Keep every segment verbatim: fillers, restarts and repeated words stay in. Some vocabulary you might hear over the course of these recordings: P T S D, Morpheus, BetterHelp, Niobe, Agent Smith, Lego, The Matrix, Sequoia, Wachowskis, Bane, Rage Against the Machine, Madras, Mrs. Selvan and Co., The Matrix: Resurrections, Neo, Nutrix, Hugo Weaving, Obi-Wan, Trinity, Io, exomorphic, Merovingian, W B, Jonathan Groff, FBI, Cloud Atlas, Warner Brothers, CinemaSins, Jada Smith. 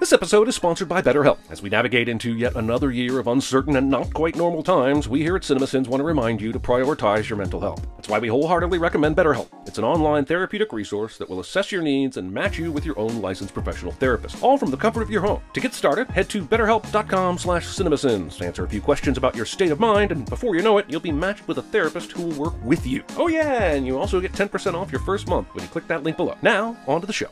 This episode is sponsored by BetterHelp. As we navigate into yet another year of uncertain and not quite normal times, we here at CinemaSins want to remind you to prioritize your mental health. That's why we wholeheartedly recommend BetterHelp. It's an online therapeutic resource that will assess your needs and match you with your own licensed professional therapist, all from the comfort of your home. To get started, head to BetterHelp dot com slash CinemaSins, answer a few questions about your state of mind, and before you know it, you'll be matched with a therapist who will work with you. Oh yeah, and you also get ten percent off your first month when you click that link below. Now, on to the show.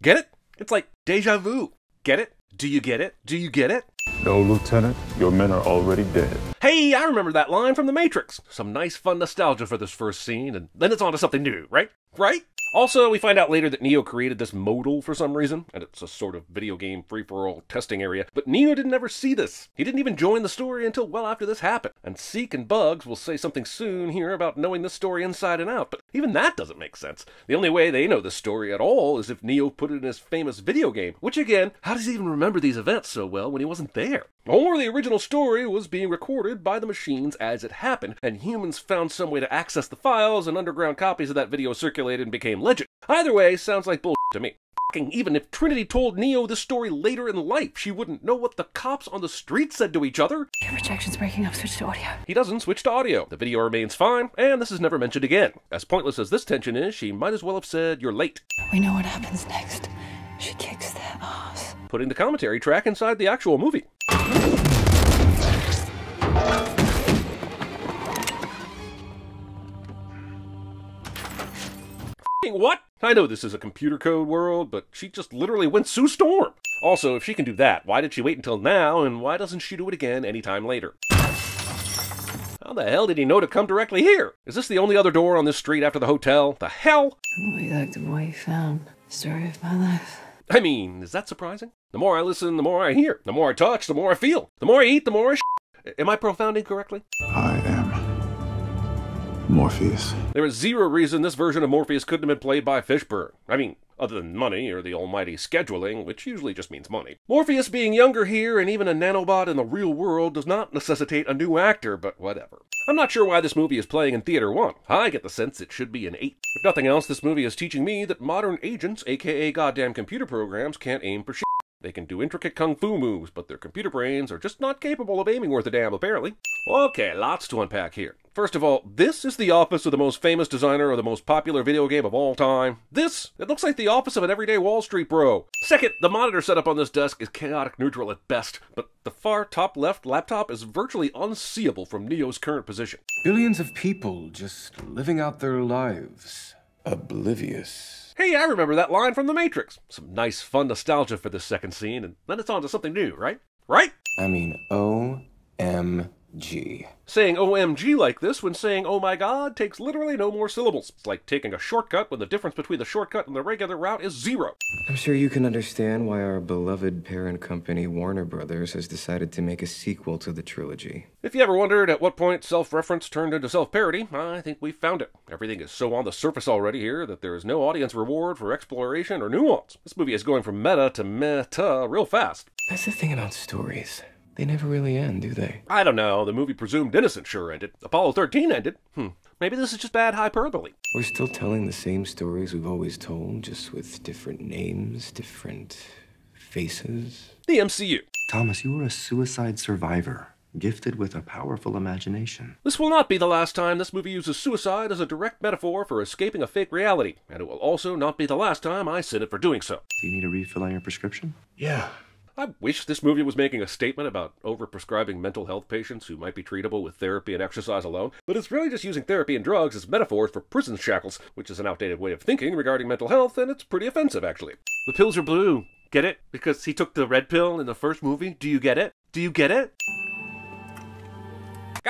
Get it? It's like deja vu. Get it? Do you get it? Do you get it? No, Lieutenant. Your men are already dead. Hey, I remember that line from The Matrix. Some nice fun nostalgia for this first scene, and then it's on to something new, right? Right? Also, we find out later that Neo created this modal for some reason, and it's a sort of video game free-for-all testing area, but Neo didn't ever see this. He didn't even join the story until well after this happened, and Seek and Bugs will say something soon here about knowing this story inside and out, but even that doesn't make sense. The only way they know this story at all is if Neo put it in his famous video game, which again, how does he even remember these events so well when he wasn't there? Or the original story was being recorded by the machines as it happened, and humans found some way to access the files, and underground copies of that video circulated and became legend. Either way, sounds like bullshit to me. F***ing even if Trinity told Neo this story later in life, she wouldn't know what the cops on the street said to each other. Camera traction's breaking up, switch to audio. He doesn't switch to audio. The video remains fine, and this is never mentioned again. As pointless as this tension is, she might as well have said, "You're late." We know what happens next. She kicks their ass. Putting the commentary track inside the actual movie. What? I know this is a computer code world, but she just literally went Sue Storm. Also, if she can do that, why did she wait until now, and why doesn't she do it again anytime later? How the hell did he know to come directly here? Is this the only other door on this street after the hotel? The hell? We like the boy you found. Story of my life. I mean, is that surprising? The more I listen, the more I hear. The more I touch, the more I feel. The more I eat, the more I sh**. Am I profounding correctly? I am Morpheus. There is zero reason this version of Morpheus couldn't have been played by Fishburne. I mean, other than money or the almighty scheduling, which usually just means money. Morpheus being younger here and even a nanobot in the real world does not necessitate a new actor, but whatever. I'm not sure why this movie is playing in Theater one. I get the sense it should be an eight. If nothing else, this movie is teaching me that modern agents, aka goddamn computer programs, can't aim for shit. They can do intricate kung fu moves, but their computer brains are just not capable of aiming worth a damn, apparently. Okay, lots to unpack here. First of all, this is the office of the most famous designer of the most popular video game of all time. This, it looks like the office of an everyday Wall Street bro. Second, the monitor setup on this desk is chaotic neutral at best, but the far top left laptop is virtually unseeable from Neo's current position. Billions of people just living out their lives, oblivious. Hey, I remember that line from The Matrix. Some nice fun nostalgia for this second scene, and then it's on to something new, right? Right? I mean, O M G. Saying O M G like this when saying oh my god takes literally no more syllables. It's like taking a shortcut when the difference between the shortcut and the regular route is zero. I'm sure you can understand why our beloved parent company, Warner Brothers, has decided to make a sequel to the trilogy. If you ever wondered at what point self-reference turned into self-parody, I think we found it. Everything is so on the surface already here that there is no audience reward for exploration or nuance. This movie is going from meta to meta real fast. That's the thing about stories. They never really end, do they? I don't know. The movie Presumed Innocent sure ended. Apollo thirteen ended. Hmm. Maybe this is just bad hyperbole. We're still telling the same stories we've always told, just with different names, different faces. The M C U. Thomas, you were a suicide survivor, gifted with a powerful imagination. This will not be the last time this movie uses suicide as a direct metaphor for escaping a fake reality, and it will also not be the last time I sin it for doing so. Do you need a refill on your prescription? Yeah. I wish this movie was making a statement about overprescribing mental health patients who might be treatable with therapy and exercise alone, but it's really just using therapy and drugs as metaphors for prison shackles, which is an outdated way of thinking regarding mental health, and it's pretty offensive, actually. The pills are blue. Get it? Because he took the red pill in the first movie. Do you get it? Do you get it?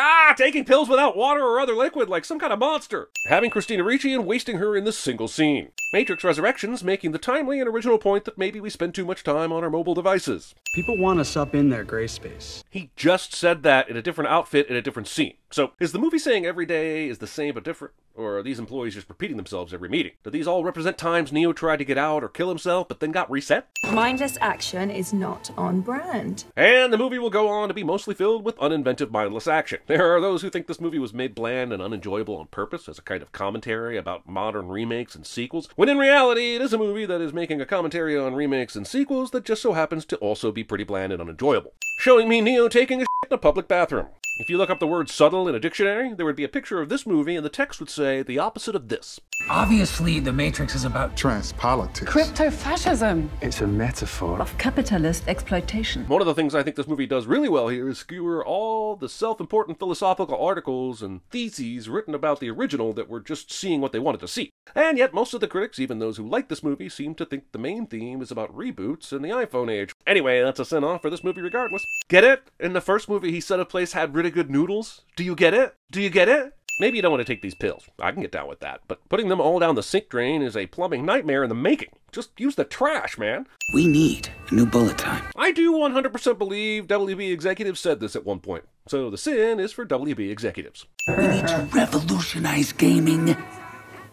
Ah, taking pills without water or other liquid like some kind of monster. Having Christina Ricci and wasting her in this single scene. Matrix Resurrections making the timely and original point that maybe we spend too much time on our mobile devices. People want us up in their gray space. He just said that in a different outfit in a different scene. So, is the movie saying every day is the same but different? Or are these employees just repeating themselves every meeting? Do these all represent times Neo tried to get out or kill himself, but then got reset? Mindless action is not on brand. And the movie will go on to be mostly filled with uninventive mindless action. There are those who think this movie was made bland and unenjoyable on purpose as a kind of commentary about modern remakes and sequels, when in reality, it is a movie that is making a commentary on remakes and sequels that just so happens to also be pretty bland and unenjoyable. Showing me Neo taking a shit in a public bathroom. If you look up the word subtle in a dictionary, there would be a picture of this movie, and the text would say the opposite of this. Obviously, The Matrix is about trans politics. Crypto-fascism. It's a metaphor of capitalist exploitation. One of the things I think this movie does really well here is skewer all the self-important philosophical articles and theses written about the original that were just seeing what they wanted to see. And yet, most of the critics, even those who like this movie, seem to think the main theme is about reboots and the iPhone age. Anyway, that's a send-off for this movie regardless. Get it? In the first movie, he set a place had really good noodles. Do you get it? Do you get it? Maybe you don't want to take these pills. I can get down with that. But putting them all down the sink drain is a plumbing nightmare in the making. Just use the trash, man. We need a new bullet time. I do one hundred percent believe W B executives said this at one point. So the sin is for W B executives. We need to revolutionize gaming.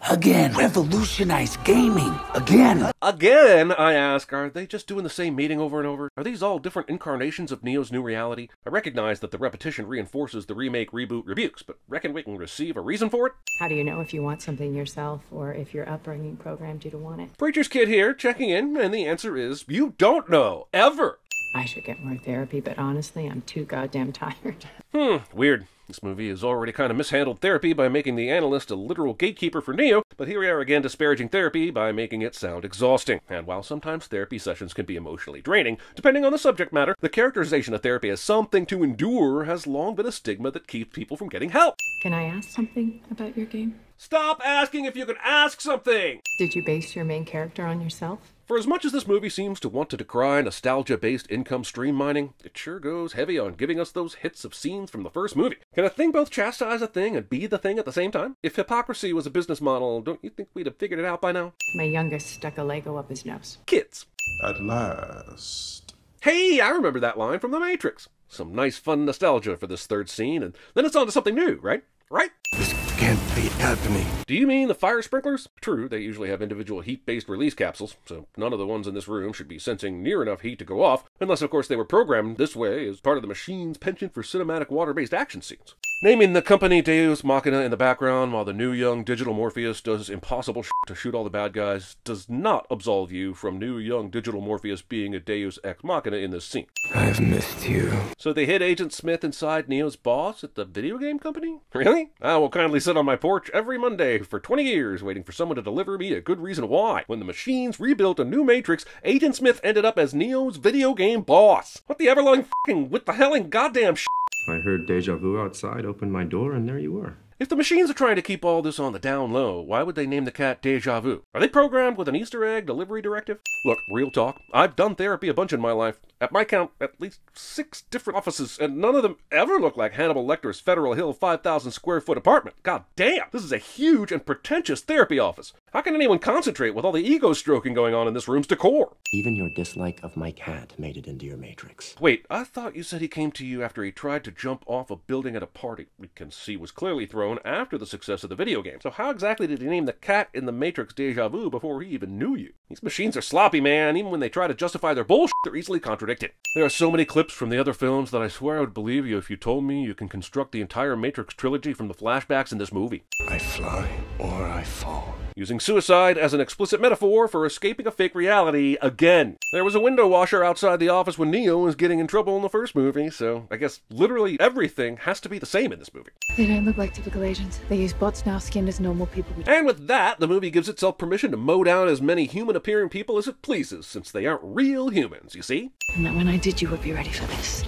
Again. Revolutionize gaming. Again. Again, I ask, are they just doing the same meeting over and over? Are these all different incarnations of Neo's new reality? I recognize that the repetition reinforces the remake, reboot, rebukes, but reckon we can receive a reason for it? How do you know if you want something yourself or if your upbringing programmed you to want it? Preacher's Kid here, checking in, and the answer is, you don't know, ever. I should get more therapy, but honestly, I'm too goddamn tired. Hmm, weird. This movie has already kind of mishandled therapy by making the analyst a literal gatekeeper for Neo, but here we are again disparaging therapy by making it sound exhausting. And while sometimes therapy sessions can be emotionally draining, depending on the subject matter, the characterization of therapy as something to endure has long been a stigma that keeps people from getting help. Can I ask something about your game? Stop asking if you can ask something! Did you base your main character on yourself? For as much as this movie seems to want to decry nostalgia-based income stream mining, it sure goes heavy on giving us those hits of scenes from the first movie. Can a thing both chastise a thing and be the thing at the same time? If hypocrisy was a business model, don't you think we'd have figured it out by now? My youngest stuck a Lego up his nose. Kids. At last. Hey, I remember that line from The Matrix. Some nice fun nostalgia for this third scene, and then it's on to something new, right? Right? This can't be happening. Do you mean the fire sprinklers? True, they usually have individual heat-based release capsules, so none of the ones in this room should be sensing near enough heat to go off, unless of course they were programmed this way as part of the machine's penchant for cinematic water-based action scenes. Naming the company Deus Machina in the background while the new young digital Morpheus does impossible shit to shoot all the bad guys does not absolve you from new young digital Morpheus being a Deus Ex Machina in this scene. I've missed you. So they hid Agent Smith inside Neo's boss at the video game company? Really? I will kindly sit on my porch every Monday for twenty years waiting for someone to deliver me a good reason why, when the machines rebuilt a new Matrix, Agent Smith ended up as Neo's video game boss. What the everlong fucking what the hell and goddamn shit? I heard deja vu outside, opened my door, and there you were. If the machines are trying to keep all this on the down low, why would they name the cat Deja Vu? Are they programmed with an Easter egg delivery directive? Look, real talk, I've done therapy a bunch in my life. At my count, at least six different offices, and none of them ever look like Hannibal Lecter's Federal Hill five thousand square foot apartment. God damn, this is a huge and pretentious therapy office. How can anyone concentrate with all the ego stroking going on in this room's decor? Even your dislike of my cat made it into your Matrix. Wait, I thought you said he came to you after he tried to jump off a building at a party. We can see was clearly thrown after the success of the video game. So how exactly did he name the cat in the Matrix Deja Vu before he even knew you? These machines are sloppy, man. Even when they try to justify their bullshit, they're easily contradicted. There are so many clips from the other films that I swear I would believe you if you told me you can construct the entire Matrix trilogy from the flashbacks in this movie. I fly or I fall. Using suicide as an explicit metaphor for escaping a fake reality again. There was a window washer outside the office when Neo was getting in trouble in the first movie, so I guess literally everything has to be the same in this movie. They don't look like typical agents. They use bots now skinned as normal people would. And with that, the movie gives itself permission to mow down as many human-appearing people as it pleases, since they aren't real humans, you see? And that when I did, you would be ready for this.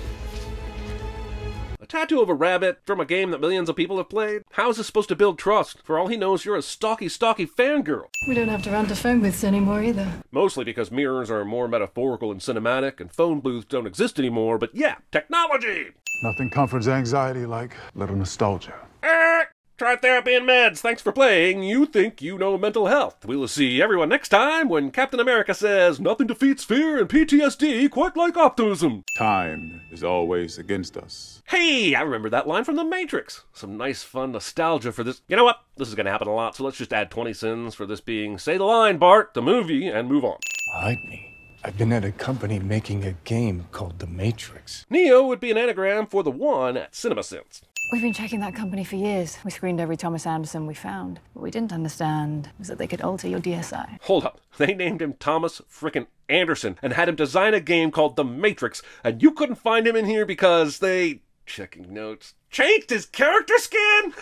Tattoo of a rabbit from a game that millions of people have played? How is this supposed to build trust? For all he knows, you're a stalky, stalky fangirl. We don't have to run to phone booths anymore either. Mostly because mirrors are more metaphorical and cinematic, and phone booths don't exist anymore, but yeah, technology! Nothing comforts anxiety like little nostalgia. Eh! Try therapy and meds. Thanks for playing. You think you know mental health. We'll see everyone next time when Captain America says, nothing defeats fear and P T S D quite like optimism. Time is always against us. Hey, I remember that line from The Matrix. Some nice fun nostalgia for this. You know what? This is going to happen a lot, so let's just add twenty sins for this being Say the Line, Bart, the movie, and move on. Hide me. I've been at a company making a game called The Matrix. Neo would be an anagram for the one at CinemaSins. We've been checking that company for years. We screened every Thomas Anderson we found. What we didn't understand was that they could alter your D S I. Hold up. They named him Thomas frickin' Anderson and had him design a game called The Matrix, and you couldn't find him in here because they... checking notes. Changed his character skin?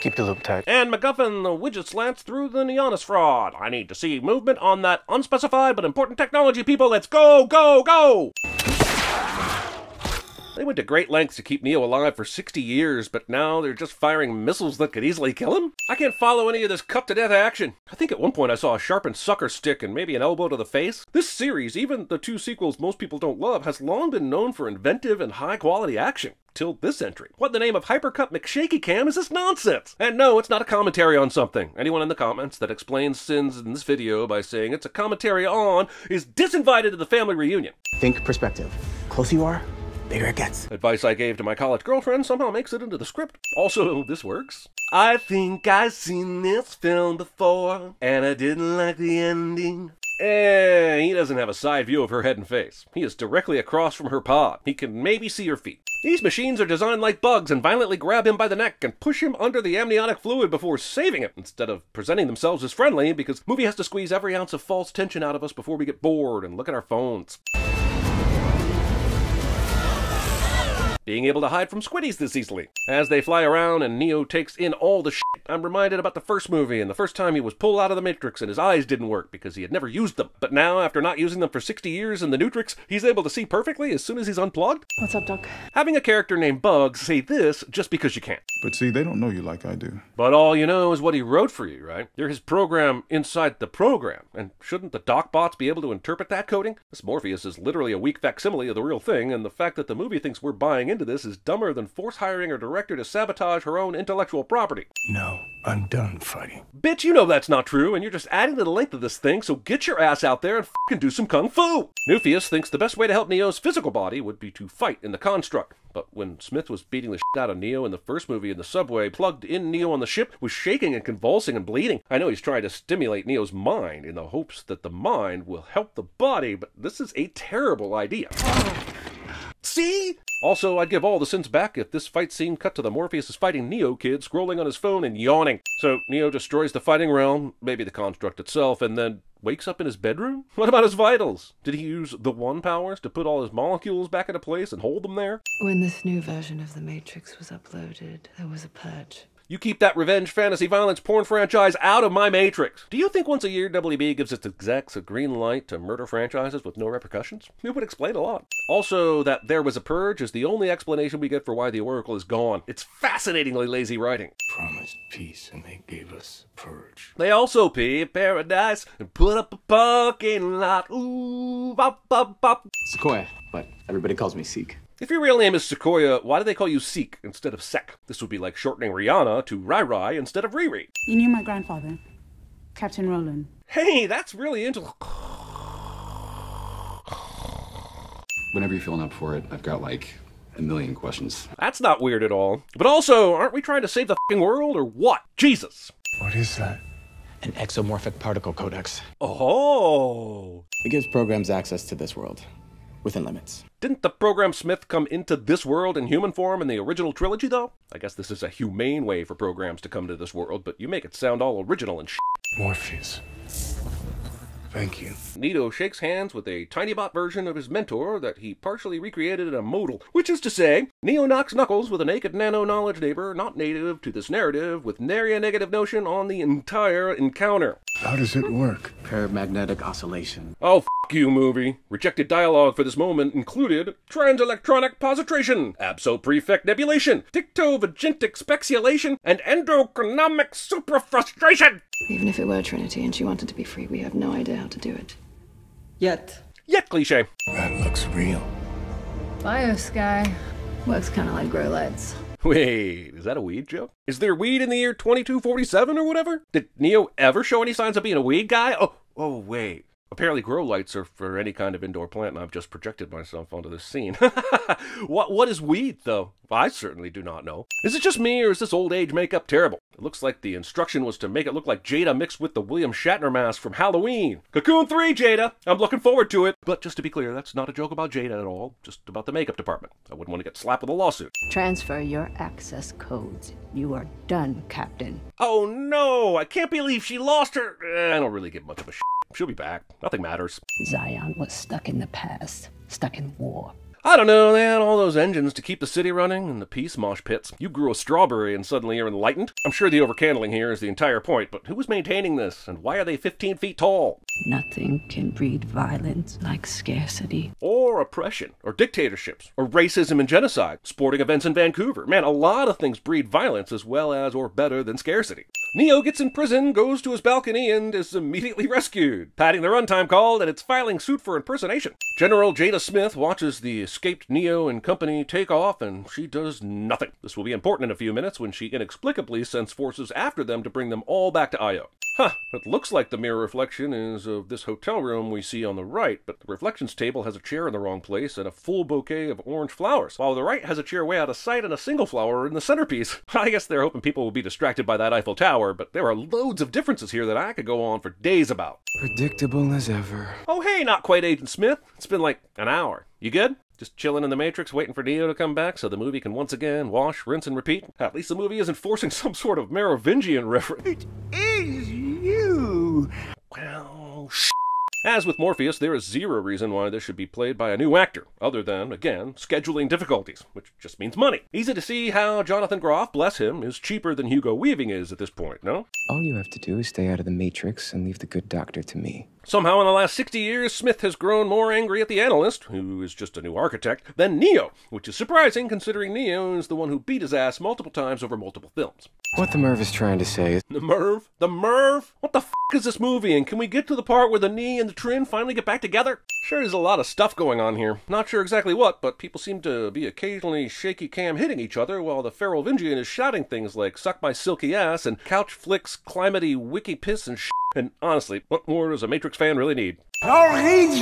Keep the loop tight. And MacGuffin, the widget slants through the Neonis fraud. I need to see movement on that unspecified but important technology, people. Let's go, go, go! They went to great lengths to keep Neo alive for sixty years, but now they're just firing missiles that could easily kill him? I can't follow any of this cut-to-death action. I think at one point I saw a sharpened sucker stick and maybe an elbow to the face. This series, even the two sequels most people don't love, has long been known for inventive and high-quality action. Till this entry. What in the name of Hypercut McShaky Cam is this nonsense? And no, it's not a commentary on something. Anyone in the comments that explains sins in this video by saying it's a commentary on is disinvited to the family reunion. Think perspective. Close you are, bigger it gets. Advice I gave to my college girlfriend somehow makes it into the script. Also, this works. I think I've seen this film before, and I didn't like the ending. Eh, he doesn't have a side view of her head and face. He is directly across from her pod. He can maybe see her feet. These machines are designed like bugs and violently grab him by the neck and push him under the amniotic fluid before saving him, instead of presenting themselves as friendly, because the movie has to squeeze every ounce of false tension out of us before we get bored and look at our phones. Being able to hide from squiddies this easily. As they fly around and Neo takes in all the shit, I'm reminded about the first movie and the first time he was pulled out of the Matrix and his eyes didn't work because he had never used them. But now, after not using them for sixty years in the Nutrix, he's able to see perfectly as soon as he's unplugged. What's up, Doc? Having a character named Bugs say this just because you can't. But see, they don't know you like I do. But all you know is what he wrote for you, right? You're his program inside the program. And shouldn't the doc bots be able to interpret that coding? This Morpheus is literally a weak facsimile of the real thing, and the fact that the movie thinks we're buying into this is dumber than force hiring a director to sabotage her own intellectual property. No, I'm done fighting. Bitch, you know that's not true, and you're just adding to the length of this thing, so get your ass out there and f***ing do some kung fu! Morpheus thinks the best way to help Neo's physical body would be to fight in the construct. But when Smith was beating the shit out of Neo in the first movie in the subway, plugged in Neo on the ship, was shaking and convulsing and bleeding. I know he's trying to stimulate Neo's mind in the hopes that the mind will help the body, but this is a terrible idea. See? Also, I'd give all the sins back if this fight scene cut to the Morpheus' fighting Neo kid scrolling on his phone and yawning. So, Neo destroys the fighting realm, maybe the construct itself, and then wakes up in his bedroom? What about his vitals? Did he use the One powers to put all his molecules back into place and hold them there? When this new version of The Matrix was uploaded, there was a purge. You keep that revenge, fantasy, violence, porn franchise out of my Matrix. Do you think once a year W B gives its execs a green light to murder franchises with no repercussions? It would explain a lot. Also, that there was a purge is the only explanation we get for why the Oracle is gone. It's fascinatingly lazy writing. Promised peace and they gave us a purge. They also pee in paradise and put up a parking lot. Ooh, bop, bop, bop. Sequoia, but everybody calls me Seek. If your real name is Sequoia, why do they call you Seek instead of Sek? This would be like shortening Rihanna to Rai Rai instead of Riri. You knew my grandfather, Captain Roland. Hey, that's really into... Whenever you're feeling up for it, I've got like a million questions. That's not weird at all. But also, aren't we trying to save the f***ing world or what? Jesus! What is that? An exomorphic particle codex. Oh! It gives programs access to this world. Within limits. Didn't the program Smith come into this world in human form in the original trilogy, though? I guess this is a humane way for programs to come to this world, but you make it sound all original and sh**. Morpheus. Thank you. Neo shakes hands with a TinyBot version of his mentor that he partially recreated in a modal, which is to say, Neo knocks knuckles with a naked nano-knowledge neighbor not native to this narrative with nary a negative notion on the entire encounter. How does it work? Paramagnetic oscillation. Oh, f*** you, movie. Rejected dialogue for this moment included transelectronic positration, absoprefect nebulation, dictovagintic speculation, and endochronomic superfrustration! Even if it were Trinity and she wanted to be free, we have no idea how to do it. Yet. yet cliche. That looks real. Biosky looks kind of like grow lights. Wait, is that a weed joke? Is there weed in the year twenty-two forty-seven or whatever? Did Neo ever show any signs of being a weed guy? Oh, oh wait. Apparently grow lights are for any kind of indoor plant, and I've just projected myself onto this scene. what, what is weed, though? I certainly do not know. Is it just me, or is this old age makeup terrible? It looks like the instruction was to make it look like Jada mixed with the William Shatner mask from Halloween. Cocoon three, Jada! I'm looking forward to it! But just to be clear, that's not a joke about Jada at all, just about the makeup department. I wouldn't want to get slapped with a lawsuit. Transfer your access codes. You are done, Captain. Oh no! I can't believe she lost her... I don't really give much of a shit. She'll be back. Nothing matters. Zion was stuck in the past. Stuck in war. I don't know, they had all those engines to keep the city running and the peace mosh pits. You grew a strawberry and suddenly you're enlightened. I'm sure the overcandling here is the entire point, but who was maintaining this? And why are they fifteen feet tall? Nothing can breed violence like scarcity. Or oppression, or dictatorships, or racism and genocide. Sporting events in Vancouver. Man, a lot of things breed violence as well as or better than scarcity. Neo gets in prison, goes to his balcony, and is immediately rescued. Padding the runtime called, and it's filing suit for impersonation. General Jada Smith watches the escaped Neo and company take off, and she does nothing. This will be important in a few minutes when she inexplicably sends forces after them to bring them all back to Io. Huh, it looks like the mirror reflection is of this hotel room we see on the right, but the reflections table has a chair in the wrong place and a full bouquet of orange flowers, while the right has a chair way out of sight and a single flower in the centerpiece. I guess they're hoping people will be distracted by that Eiffel Tower, but there are loads of differences here that I could go on for days about. Predictable as ever. Oh hey, not quite Agent Smith. It's been like an hour. You good? Just chilling in the Matrix, waiting for Neo to come back so the movie can once again wash, rinse, and repeat? At least the movie isn't forcing some sort of Merovingian reference. It is you! Well, sh**. As with Morpheus, there is zero reason why this should be played by a new actor, other than, again, scheduling difficulties, which just means money. Easy to see how Jonathan Groff, bless him, is cheaper than Hugo Weaving is at this point, no? All you have to do is stay out of the Matrix and leave the good doctor to me. Somehow in the last sixty years, Smith has grown more angry at the analyst, who is just a new architect, than Neo, which is surprising considering Neo is the one who beat his ass multiple times over multiple films. What the Merv is trying to say is... The Merv? The Merv? What the f*** is this movie, and can we get to the part where the knee and the Trin finally get back together? Sure, there's a lot of stuff going on here. Not sure exactly what, but people seem to be occasionally shaky cam hitting each other while the Merovingian is shouting things like suck my silky ass and couch flicks, climatey, wiki piss and sh**. And honestly, what more does a Matrix fan really need? Originality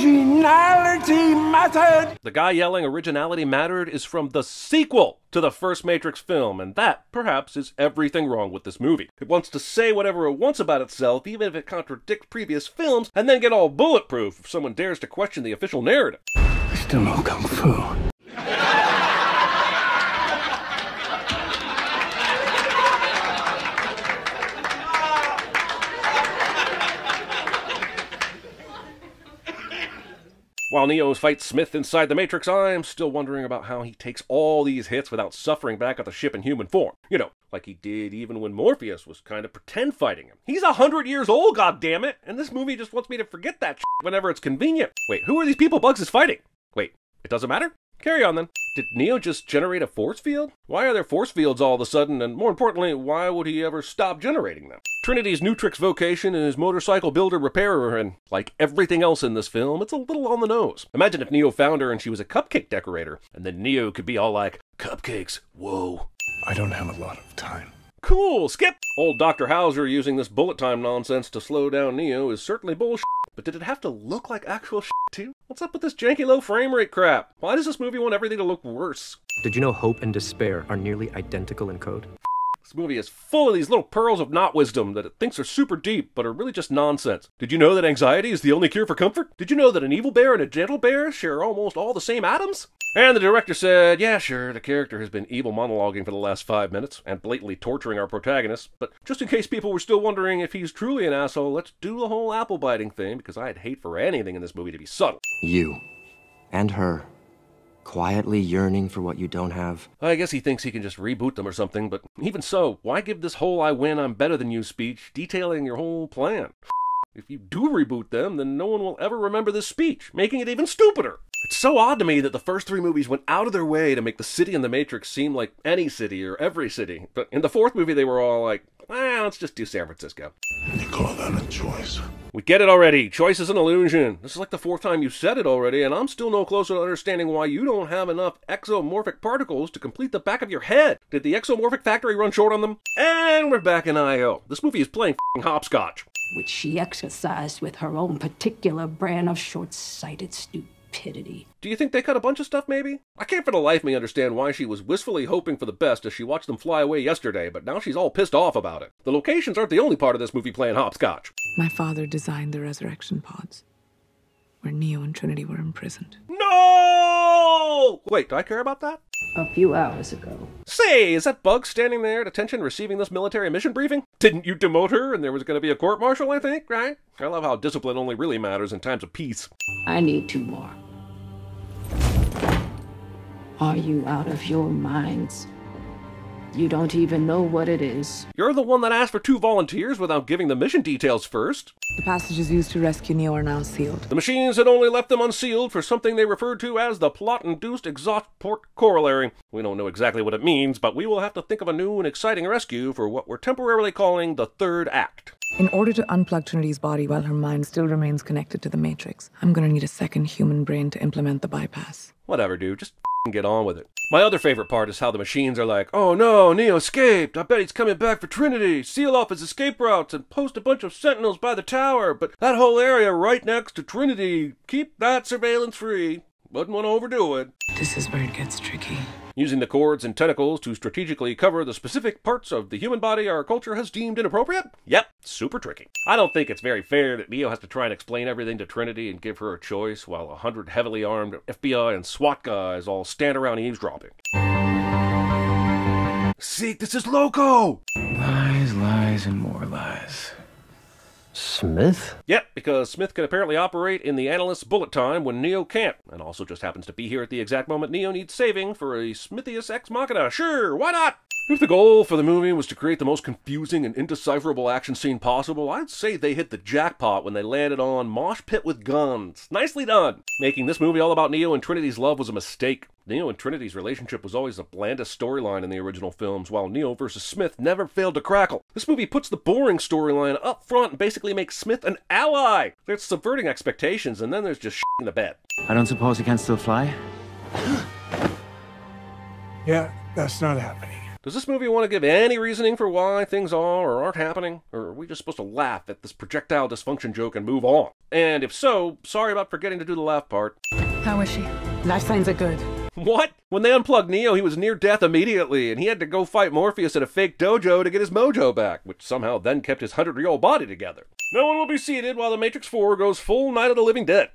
mattered! The guy yelling originality mattered is from the sequel to the first Matrix film, and that, perhaps, is everything wrong with this movie. It wants to say whatever it wants about itself, even if it contradicts previous films, and then get all bulletproof if someone dares to question the official narrative. I still know Kung Fu. While Neo fights Smith inside the Matrix, I'm still wondering about how he takes all these hits without suffering back at the ship in human form. You know, like he did even when Morpheus was kind of pretend fighting him. He's a hundred years old, goddammit! And this movie just wants me to forget that shit whenever it's convenient. Wait, who are these people Bugs is fighting? Wait, it doesn't matter? Carry on then. Did Neo just generate a force field? Why are there force fields all of a sudden, and more importantly, why would he ever stop generating them? Trinity's Nutrix vocation is motorcycle builder repairer, and like everything else in this film, it's a little on the nose. Imagine if Neo found her and she was a cupcake decorator, and then Neo could be all like, cupcakes, whoa. I don't have a lot of time. Cool, skip! Old Doctor Hauser using this bullet time nonsense to slow down Neo is certainly bullshit. But did it have to look like actual shit too? What's up with this janky low frame rate crap? Why does this movie want everything to look worse? Did you know hope and despair are nearly identical in code? This movie is full of these little pearls of not wisdom that it thinks are super deep, but are really just nonsense. Did you know that anxiety is the only cure for comfort? Did you know that an evil bear and a gentle bear share almost all the same atoms? And the director said, yeah, sure, the character has been evil monologuing for the last five minutes, and blatantly torturing our protagonist, but just in case people were still wondering if he's truly an asshole, let's do the whole apple-biting thing, because I'd hate for anything in this movie to be subtle. You. And her. Quietly yearning for what you don't have. I guess he thinks he can just reboot them or something, but even so, why give this whole I win, I'm better than you speech detailing your whole plan? If you do reboot them, then no one will ever remember this speech, making it even stupider. It's so odd to me that the first three movies went out of their way to make the city in The Matrix seem like any city or every city. But in the fourth movie, they were all like, ah, let's just do San Francisco. You call that a choice? We get it already. Choice is an illusion. This is like the fourth time you've said it already, and I'm still no closer to understanding why you don't have enough exomorphic particles to complete the back of your head. Did the exomorphic factory run short on them? And we're back in I O This movie is playing f***ing hopscotch. Which she exercised with her own particular brand of short-sighted stupidity. Do you think they cut a bunch of stuff, maybe? I can't for the life of me understand why she was wistfully hoping for the best as she watched them fly away yesterday, but now she's all pissed off about it. The locations aren't the only part of this movie playing hopscotch. My father designed the resurrection pods, where Neo and Trinity were imprisoned. No! Wait, do I care about that? A few hours ago. Say, is that bug standing there at attention receiving this military mission briefing? Didn't you demote her and there was going to be a court-martial, I think, right? I love how discipline only really matters in times of peace. I need two more. Are you out of your minds? You don't even know what it is. You're the one that asked for two volunteers without giving the mission details first. The passages used to rescue Neo are now sealed. The machines had only left them unsealed for something they referred to as the plot-induced exhaust port corollary. We don't know exactly what it means, but we will have to think of a new and exciting rescue for what we're temporarily calling the third act. In order to unplug Trinity's body while her mind still remains connected to the Matrix, I'm gonna need a second human brain to implement the bypass. Whatever, dude. Just get on with it. My other favorite part is how the machines are like, oh no, Neo escaped. I bet he's coming back for Trinity. Seal off his escape routes and post a bunch of sentinels by the tower. But that whole area right next to Trinity, keep that surveillance free. Wouldn't want to overdo it. This is where it gets tricky. Using the cords and tentacles to strategically cover the specific parts of the human body our culture has deemed inappropriate? Yep, super tricky. I don't think it's very fair that Neo has to try and explain everything to Trinity and give her a choice while a hundred heavily armed F B I and SWAT guys all stand around eavesdropping. Zeke, this is loco! Lies, lies, and more lies. Smith? Yep, because Smith can apparently operate in the analyst's bullet time when Neo can't, and also just happens to be here at the exact moment Neo needs saving for a Smithius ex machina. Sure, why not? If the goal for the movie was to create the most confusing and indecipherable action scene possible, I'd say they hit the jackpot when they landed on Mosh Pit with Guns. Nicely done! Making this movie all about Neo and Trinity's love was a mistake. Neo and Trinity's relationship was always the blandest storyline in the original films, while Neo versus Smith never failed to crackle. This movie puts the boring storyline up front and basically makes Smith an ally! They're subverting expectations, and then there's just shit in the bed. I don't suppose he can still fly? Yeah, that's not happening. Does this movie want to give any reasoning for why things are or aren't happening? Or are we just supposed to laugh at this projectile dysfunction joke and move on? And if so, sorry about forgetting to do the laugh part. How is she? Life signs are good. What? When they unplugged Neo, he was near death immediately, and he had to go fight Morpheus at a fake dojo to get his mojo back, which somehow then kept his hundred-year-old body together. No one will be seated while The Matrix four goes full Night of the Living Dead.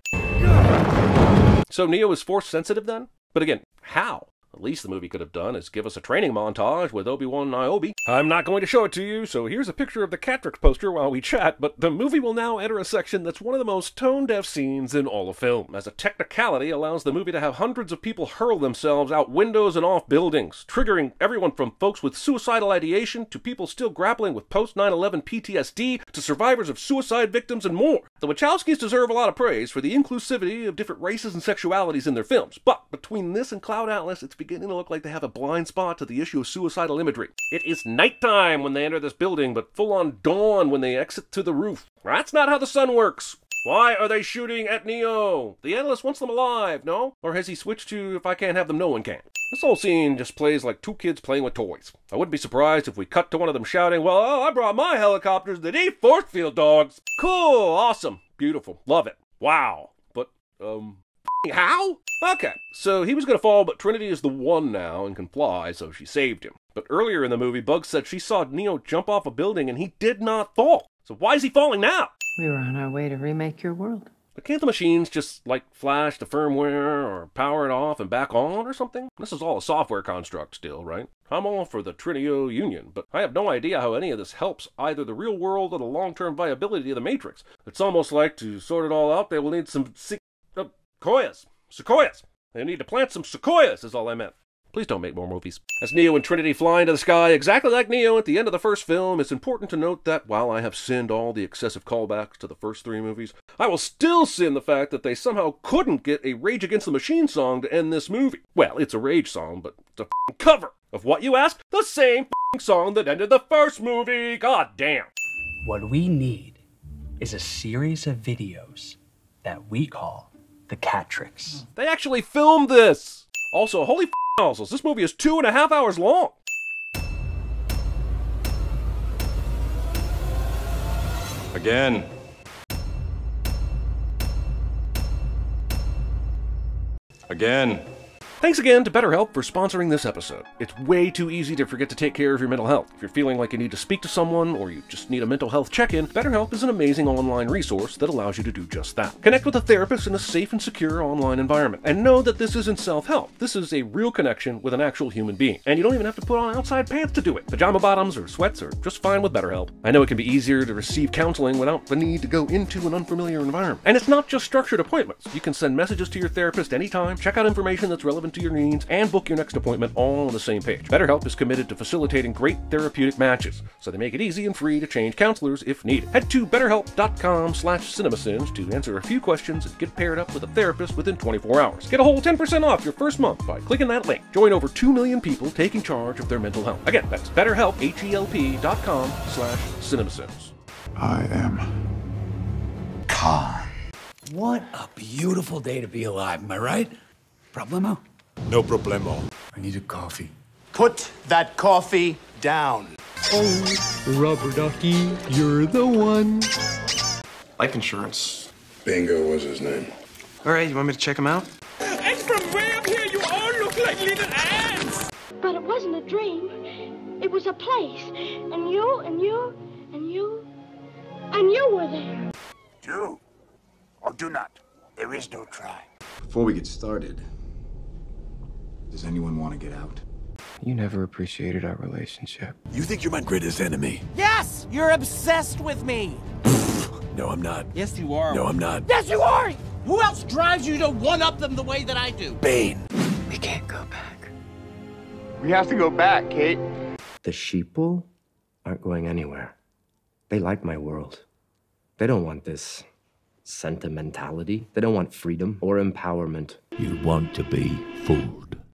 So Neo is force-sensitive then? But again, how? At least the movie could have done is give us a training montage with Obi-Wan and Niobe. I'm not going to show it to you, so here's a picture of the Catrix poster while we chat, but the movie will now enter a section that's one of the most tone-deaf scenes in all of film, as a technicality allows the movie to have hundreds of people hurl themselves out windows and off buildings, triggering everyone from folks with suicidal ideation to people still grappling with post nine eleven P T S D to survivors of suicide victims and more. The Wachowskis deserve a lot of praise for the inclusivity of different races and sexualities in their films, but between this and Cloud Atlas, it's beginning to look like they have a blind spot to the issue of suicidal imagery. It is nighttime when they enter this building, but full-on dawn when they exit to the roof. That's not how the sun works. Why are they shooting at Neo? The analyst wants them alive, no? Or has he switched to, if I can't have them, no one can? This whole scene just plays like two kids playing with toys. I wouldn't be surprised if we cut to one of them shouting, well, oh, I brought my helicopters that eat force field dogs. Cool, awesome, beautiful, love it, wow. But, um... how? Okay, so he was gonna fall, but Trinity is the one now and can fly, so she saved him. But earlier in the movie, Bugs said she saw Neo jump off a building and he did not fall. So why is he falling now? We were on our way to remake your world. But can't the machines just, like, flash the firmware or power it off and back on or something? This is all a software construct still, right? I'm all for the Trinio Union, but I have no idea how any of this helps either the real world or the long-term viability of the Matrix. It's almost like, to sort it all out, they will need some sick... Sequoias. Sequoias. They need to plant some sequoias is all I meant. Please don't make more movies. As Neo and Trinity fly into the sky, exactly like Neo at the end of the first film, it's important to note that while I have sinned all the excessive callbacks to the first three movies, I will still sin the fact that they somehow couldn't get a Rage Against the Machine song to end this movie. Well, it's a Rage song, but it's a f***ing cover of what you ask? The same f***ing song that ended the first movie! God damn! What we need is a series of videos that we call the Catrix. They actually filmed this! Also, holy f***ing nozzles, this movie is two and a half hours long! Again. Again. Thanks again to BetterHelp for sponsoring this episode. It's way too easy to forget to take care of your mental health. If you're feeling like you need to speak to someone or you just need a mental health check-in, BetterHelp is an amazing online resource that allows you to do just that. Connect with a therapist in a safe and secure online environment. And know that this isn't self-help. This is a real connection with an actual human being. And you don't even have to put on outside pants to do it. Pajama bottoms or sweats are just fine with BetterHelp. I know it can be easier to receive counseling without the need to go into an unfamiliar environment. And it's not just structured appointments. You can send messages to your therapist anytime, check out information that's relevant to your needs, and book your next appointment all on the same page. BetterHelp is committed to facilitating great therapeutic matches, so they make it easy and free to change counselors if needed. Head to BetterHelp dot com slash CinemaSins to answer a few questions and get paired up with a therapist within twenty-four hours. Get a whole ten percent off your first month by clicking that link. Join over two million people taking charge of their mental health. Again, that's BetterHelp, H E L P dot com slash CinemaSins. I am Khan. What a beautiful day to be alive, am I right? Problemo? No problemo. I need a coffee. Put that coffee down. Oh, rubber ducky, you're the one. Life insurance. Bingo was his name. All right, you want me to check him out? And from way up here, you all look like little ants. But it wasn't a dream. It was a place. And you, and you, and you, and you were there. Do or do not. There is no try. Before we get started, does anyone want to get out? You never appreciated our relationship. You think you're my greatest enemy? Yes! You're obsessed with me! No, I'm not. Yes, you are. No, I'm not. Yes, you are! Who else drives you to one-up them the way that I do? Bane. We can't go back. We have to go back, Kate. The sheeple aren't going anywhere. They like my world. They don't want this sentimentality. They don't want freedom or empowerment. You want to be fooled.